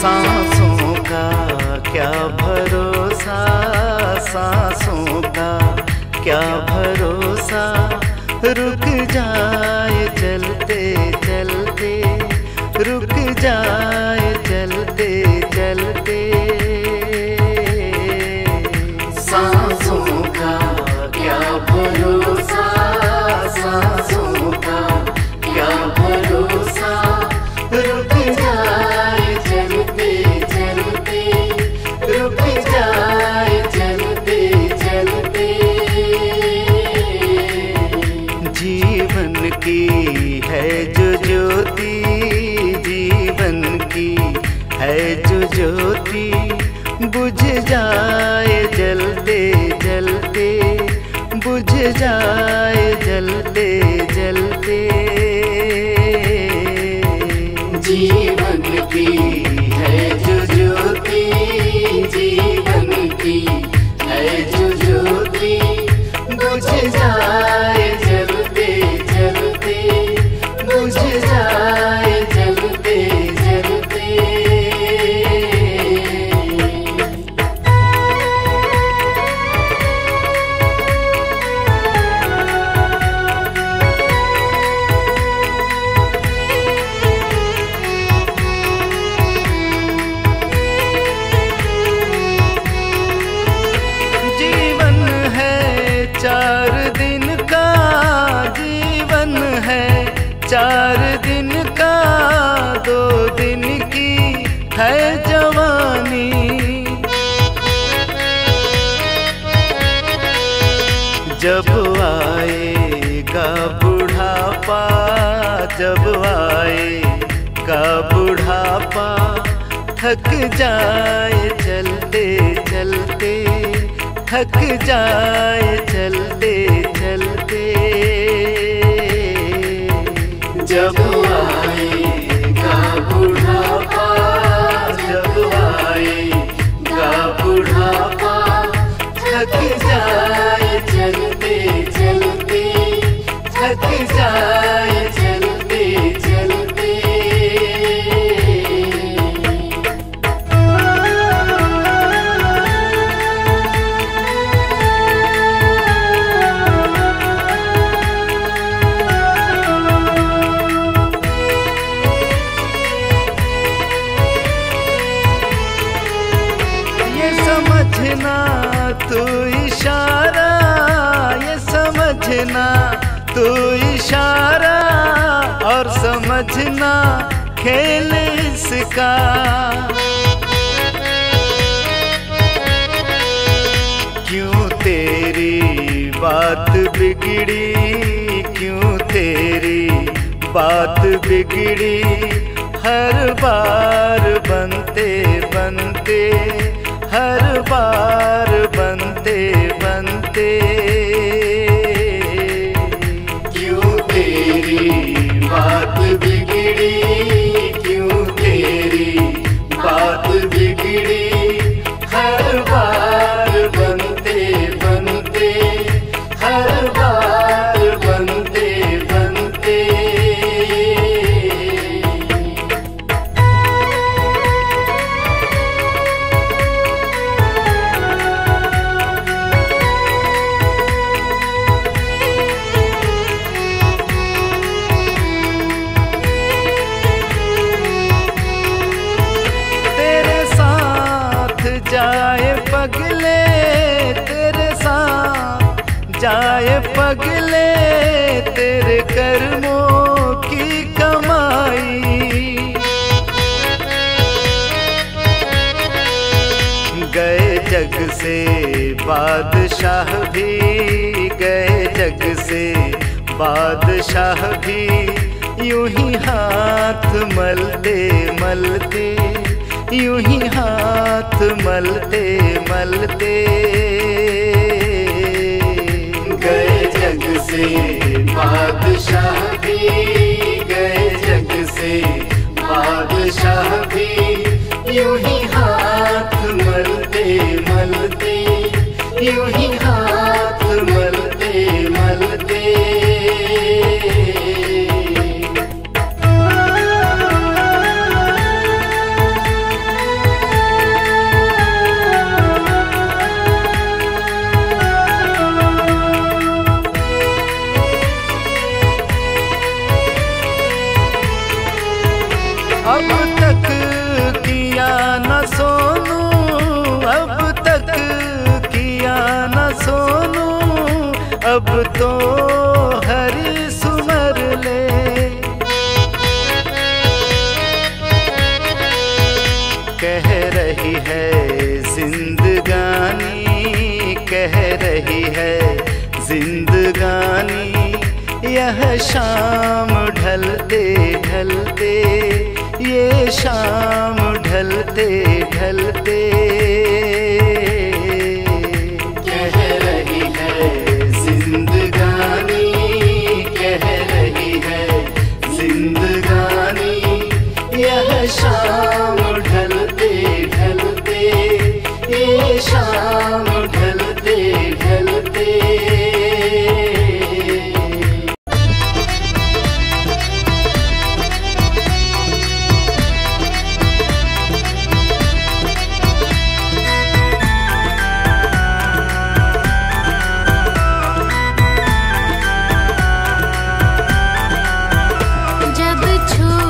सांसों का क्या भरोसा, सांसों का क्या भरोसा, रुक जाए चलते चलते, रुक जाए चलते चलते। सांसों का क्या भरोसा, सांसों का क्या भरोसा, रुक जाए चलते चलते, रुक जाए चलते चलते। जीवन की है जो ज्योति, जीवन की है जो ज्योति, बुझ जाए जलते जलते, बुझ जाए जलते जलते। जीवन की है जो ज्योति, जीवन की है जो ज्योति, बुझ जाए जलते जलते, बुझ जाए जलते जलते। चार दिन का, दो दिन की है जवानी, जब आएगा बुढ़ापा, जब आएगा बुढ़ापा, थक जाए चलते चलते, थक जाए चलते चलते। जब आएगा बुढ़ापा, जब आएगा बुढ़ापा, थक जाए चलते चलते, थक जाए चलते चलते। समझना तू इशारा, ये समझना तू इशारा, और समझना खेल इसका, क्यों तेरी बात बिगड़ी, क्यों तेरी बात बिगड़ी, हर बार बनते बनते, हर बार बनते बनते। क्यों तेरी बात बिगड़ी, क्यों तेरी बात बिगड़ी, हर बार बनते बनते, हर बार बनते बनते। जाए पगले, तेरे साथ जाए पगले, तेरे कर्मों की कमाई, गए जग से बादशाह भी, गए जग से बादशाह भी, यूं ही हाथ मलते मलते, यूं ही हाथ मलते मलते। गए जग से बादशाह भी, गए जग से बादशाह भी, यूं ही हाथ मलते मलते, यूं ही हाथ मलते मलते। अब तक किया न सोनू, अब तक किया न सोनू, अब तो हरी सुमर ले। कह रही है जिंदगानी, कह रही है जिंदगानी, यह शाम ढलते ढलते, ये शाम ढलते ढलते। कह रही है जिंदगानी, कह रही है जिंदगानी, यह शाम ढलते ढलते, ये शाम ढलते ढलते। तुम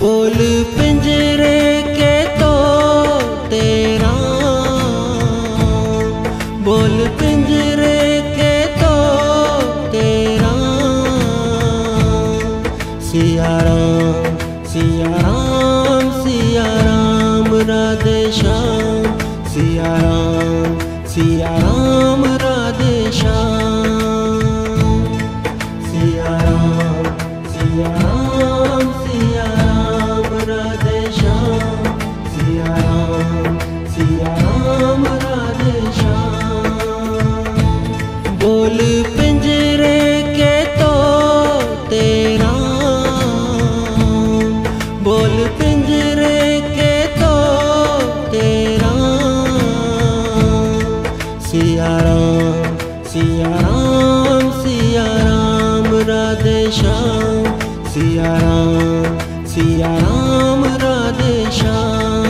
बोल पिंजरे के तो तेरा, बोल पिंजरे के तो तेरा, सिया राम सिया राम सिया राम राधे श्याम, सिया राम सिया राम राधे श्याम, सिया राम सिया राम सिया राम राधे श्याम, सिया राम सिया राम राधे श्याम, बोल पिंजरे के तो तेरा, बोल पिंजरे के तो तेरा, सिया राम सिया राम सिया राम राधे श्याम, सिया राम सिया राम राधे श्याम,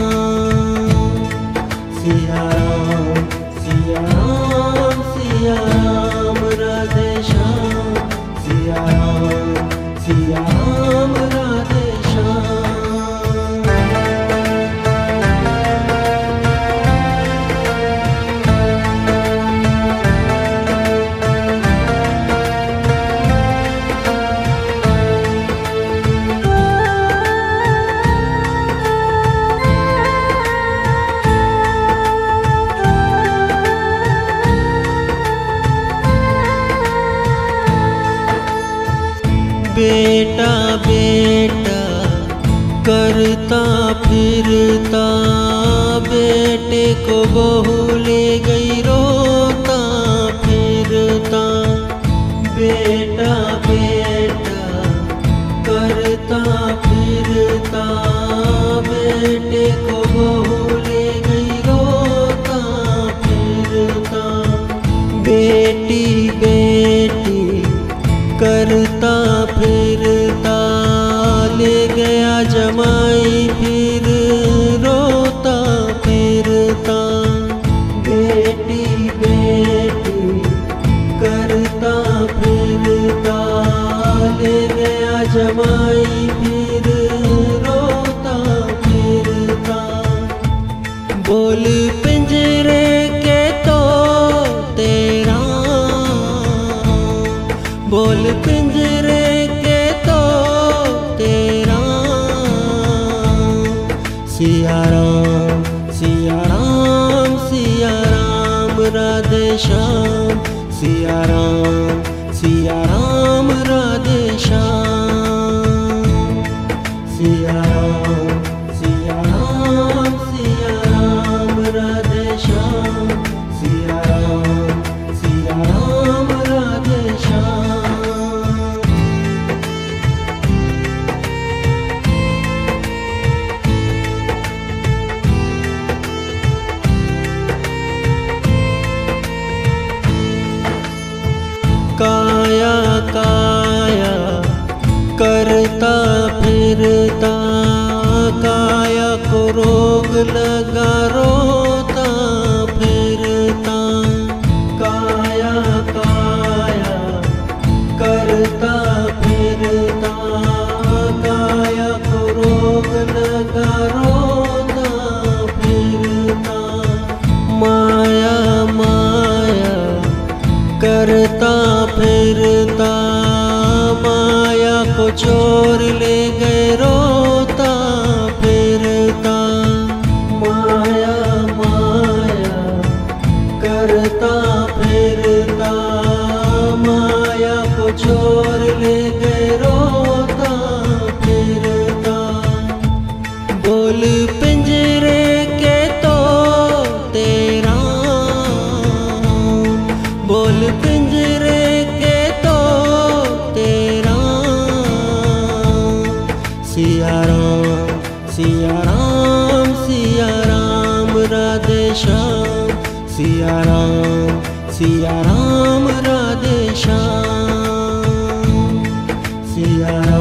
सिया राम सिया राम सिया राम राधे श्याम, सिया राम सिया राम राधे श्याम। बेटा बेटा करता फिरता बेटे को बहू ले गई रोता फिरता, बेटा बेटा करता फिरता बेटे को बहू ले गई रोता फिरता, बेटी बेटी करता फिरता ले गया जमाई फिर रोता फिरता, बेटी बेटी करता फिरता ले गया जमाई फिर रोता फिरता, बोल पिंजरे के तो तेरा, बोल पिंजरे के तो तेरा, सिया राम सिया राम सिया राम राधे श्याम, सिया राम सिया राम राधे श्याम, सिया राम सिया राम सिया राम राधे श्याम, सिया राम सिया राम राधे श्याम। काया काया करता फिरता काया को रोग लगा रोता फिरता, काया काया करता फिरता काया को रोग लगा रोता फिरता, माया माया करता फिरता माया को चोर ले गए रोता फिरता, माया माया करता फिरता माया को चोर ले गए रोता फिरता, बोल पिंजरे के तो तेरा, बोल पिंजरे सिया राम सिया राम सिया राम राधे श्याम, सिया राम सिया राम राधे श्याम, सिया।